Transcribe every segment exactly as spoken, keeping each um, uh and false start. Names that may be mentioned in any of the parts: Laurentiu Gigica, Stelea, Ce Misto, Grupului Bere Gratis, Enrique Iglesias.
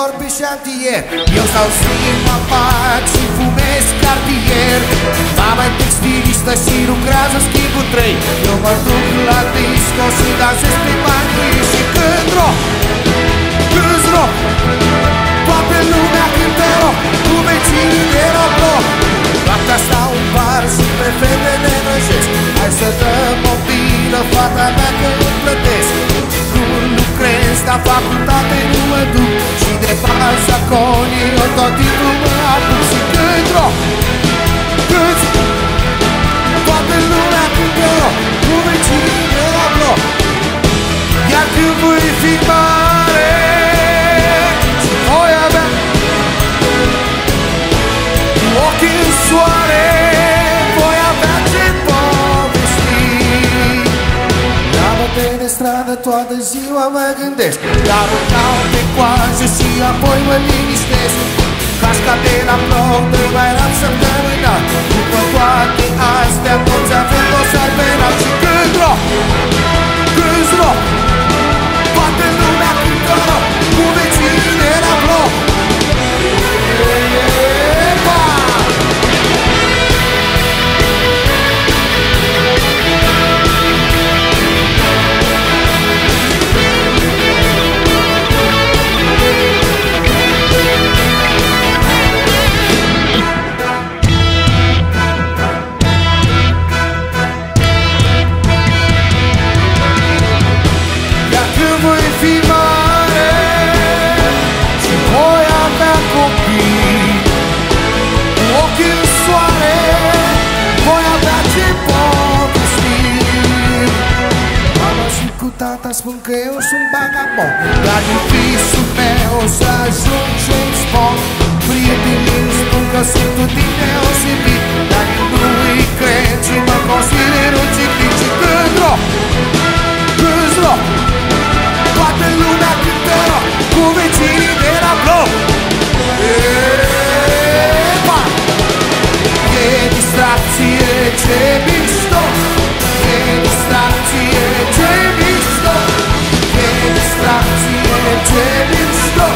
dorm pe șantier. Eu stau singur apac și fumez cartier. Mama e textilistă și lucrează în schimbul trei. Eu mă duc la disco și dansez pe banchie. Și când rock, când rock, toată lumea cântă rock, cu vecinii de rock rock. Noaptea stau în bar și pe fete ne răjesc. Hai să dăm o bilă, fata mea că îmi plătesc. La facultate nu mă duc și de panzaconi eu tot timpul mă apuc. Și când roc, când toată lumea cântă roc, cu vecinii de la bloc. Iar când voi fi mare și voi avea cu ochii în soare, voi avea ce povesti. Iar-o-te de stradă toată ziua mă gândesc, dar o dau pe coajă și apoi mă liniștesc. Casca de la bloc de mai rap săptămâna. După toate astea toți avem o salvenat. Și când rock, când rock, toată lumea cântă rock, cu vecinii de la bloc. Tata spun că eu sunt vagabond, dar din visul meu o să ajung ce-mi spun. Prietenii spun că sunt un timp deosebit, dar nu îi cred și mă consider un ciclit. Și când rock, când rock, toată lumea cântă rock, cu vecinii de la bloc. E distracție, ce mișto, e distracție, ce mișto. Ce misto,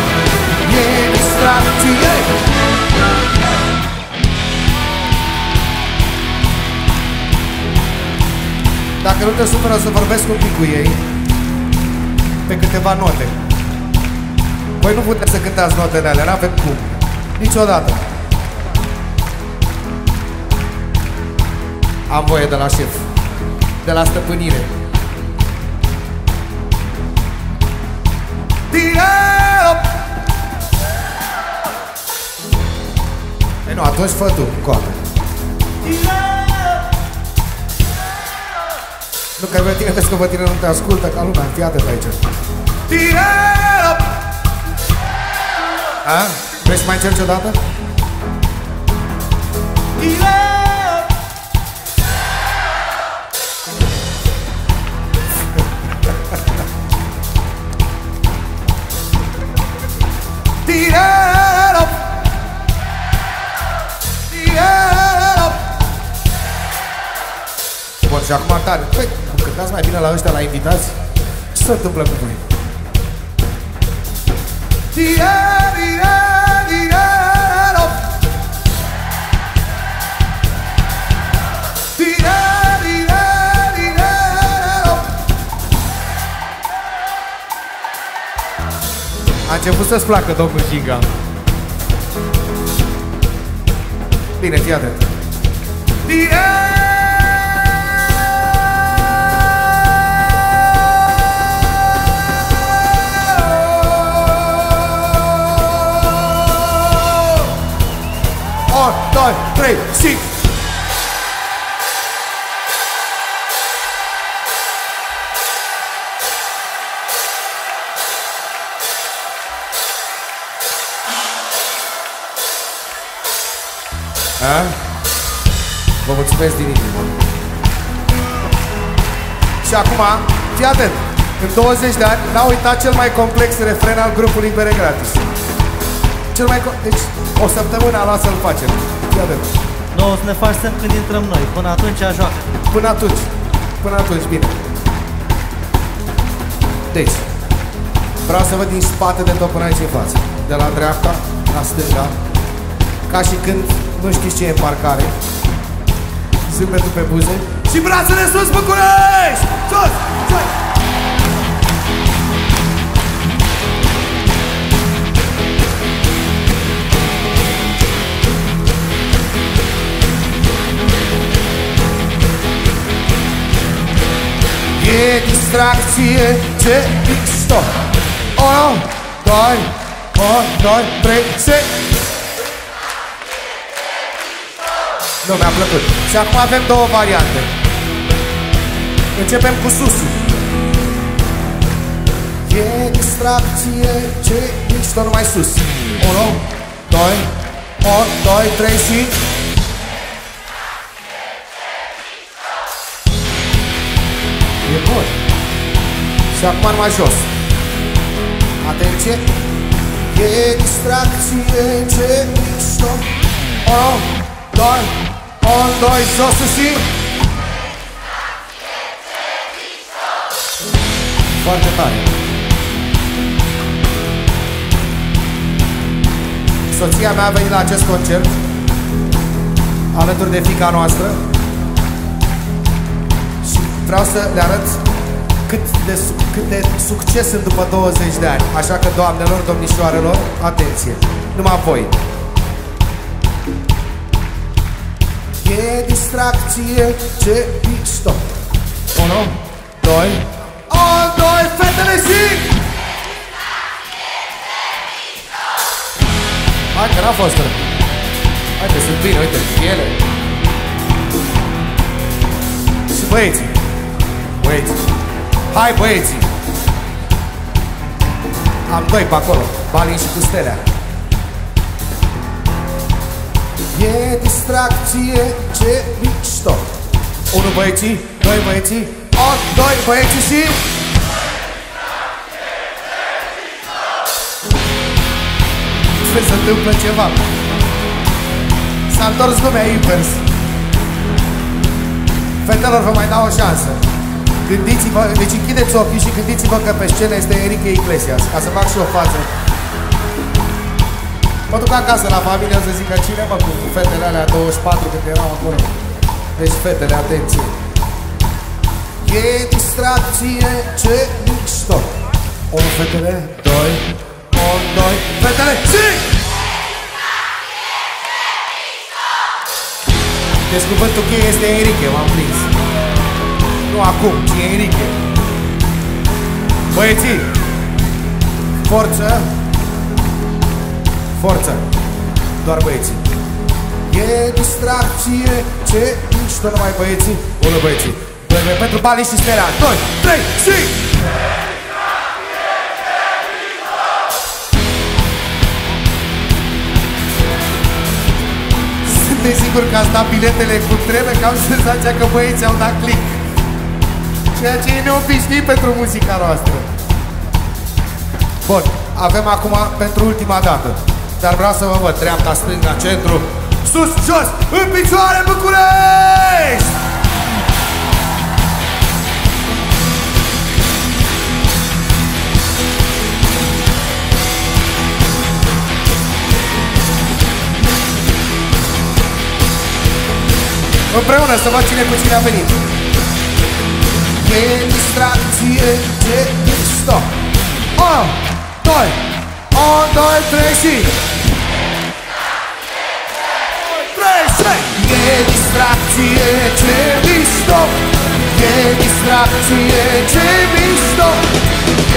e distracție. Dacă nu te supără, o să vorbesc un pic cu ei pe câteva note. Voi nu puteți să cântați notele alea, n-aveți cum, niciodată. Am voie de la șef, de la stăpânire. E nu, atunci fă tu, coapă. Nu, că pe tine, vezi că pe tine nu te ascultă ca lumea, fii atent aici. A? Vrei să mai încerci o dată? Și acum tare, păi, cum cântați mai bine la ăștia, la invitați, ce se întâmplă cu voi? A început să-ți placă domnul Giga. Bine, fii atent. unu, doi, trei, cinci. A? Vă mulțumesc din inimă. Și acum, fii atent. În douăzeci de ani n-a uitat cel mai complex refren al grupului Bere Gratis. Cel mai... Deci, o săptămână a luat să-l facem. Noi o să ne facem când intrăm noi. Până atunci, joacă. Până atunci. Până atunci, bine. Deci, vreau să văd din spate de tot până aici în față. de la dreapta la stânga, ca și când nu știți ce e parcare. Zâmbetul pe buze și brațele sus, București! Sus! Sus! E distracție, ce misto. Unu, doi, unu, doi, trei, se. Nu, mi-a plăcut. Și acum avem două variante. Începem cu susul. E distracție, ce misto, numai sus. Unu, doi, unu, doi, trei și e bun. Și acum mai jos. Atenție. E distracție, ce mișto. Unu, doi, unu, doi, josul și distracție, ce mișto. Foarte tare. Soția mea a venit la acest concert alături de fiica noastră. Vreau să le arăt cât de, cât de succes sunt după douăzeci de ani. Așa că, doamnelor, domnișoarelor, atenție! Numai voi! E distracție, ce mișto. Unu, doi, unu, doi, fetele și... E distracție, ce mișto. Hai că n-a fost rău. Hai că sunt bine, uite, ele. Și băieții, băieți, hai băieții! Am doi pe acolo, Balin și cu Stelea. E distracție, ce mișto. Unu băieții, doi băieții, opt, doi băieții și... E distracție, ce mișto. Sper să întâmplă ceva. S-a întors lumea invers. Fetelor, vă mai dau o șansă. Gândiți-vă, deci închideți ochii și gândiți-vă că pe scenă este Enrique Iglesias, ca să fac și o față. Mă duc acasă la familie, o să zică, cine mă, cu fetele alea douăzeci și patru când erau acolo. Deci, fetele, atenție. E distracție, ce mișto. Unu, fetele, doi, unu, doi, fetele, și... Deci cuvântul cheie este Enrique, m-am prins. Nu acum, ci Enrique. Băieții, forță, forță, doar băieții. E distracție, ce mișto, numai băieții. Unu băieții, doi băieții, pentru Balin și Stelea. Doi, trei, și... Sunt sigur că ați dat biletele cu trenul, că am senzația că băieții au dat click. Ceea ce e neobișnuit pentru muzica noastră. Bun, avem acum pentru ultima dată. Dar vreau să vă văd dreapta, stânga, centru. Sus, jos, în picioare, București! Împreună să văd cine cu cine a venit. E distracție, ce mișto. Unu, doi, unu, doi, trei și... trei, trei. E distracție, ce mișto. E distracție, ce mișto.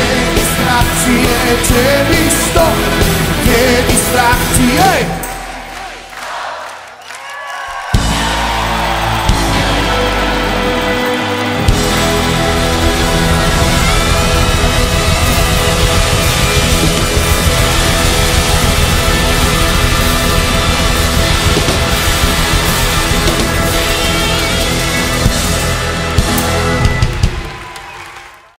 E distracție, ce mișto. E distracție.